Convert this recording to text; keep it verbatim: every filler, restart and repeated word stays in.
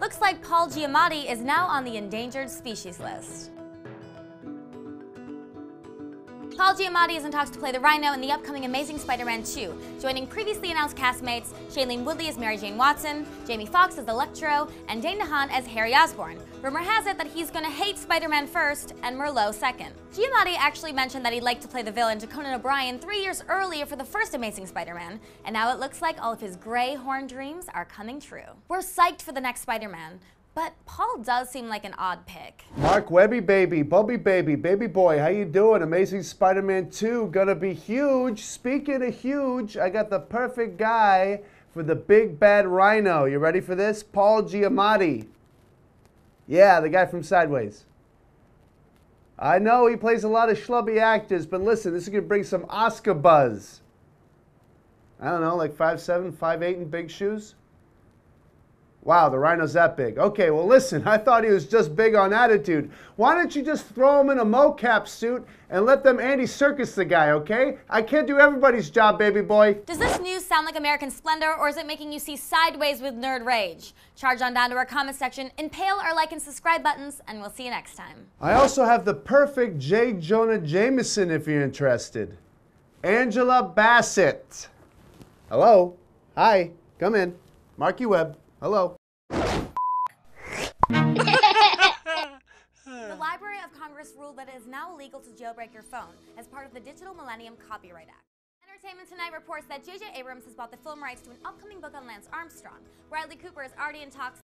Looks like Paul Giamatti is now on the endangered species list. Paul Giamatti is in talks to play the Rhino in the upcoming Amazing Spider-Man two, joining previously announced castmates Shailene Woodley as Mary Jane Watson, Jamie Foxx as Electro, and Dane DeHaan as Harry Osborn. Rumor has it that he's gonna hate Spider-Man first and Merlot second. Giamatti actually mentioned that he'd like to play the villain to Conan O'Brien three years earlier for the first Amazing Spider-Man, and now it looks like all of his gray horn dreams are coming true. We're psyched for the next Spider-Man. But Paul does seem like an odd pick. Marc Webby, baby, Bubby, baby, baby boy, how you doing? Amazing Spider-Man two, gonna be huge. Speaking of huge, I got the perfect guy for the big bad Rhino. You ready for this? Paul Giamatti. Yeah, the guy from Sideways. I know he plays a lot of schlubby actors, but listen, this is gonna bring some Oscar buzz. I don't know, like five seven, five eight in big shoes? Wow, the Rhino's that big. Okay, well listen, I thought he was just big on attitude. Why don't you just throw him in a mocap suit and let them Andy Serkis the guy, okay? I can't do everybody's job, baby boy. Does this news sound like American Splendor, or is it making you see Sideways with nerd rage? Charge on down to our comment section, impale our like and subscribe buttons, and we'll see you next time. I also have the perfect J. Jonah Jameson if you're interested. Angela Bassett. Hello? Hi, come in. Marc Webb. Hello. The Library of Congress ruled that it is now illegal to jailbreak your phone as part of the Digital Millennium Copyright Act. Entertainment Tonight reports that J J Abrams has bought the film rights to an upcoming book on Lance Armstrong. Bradley Cooper is already in talks.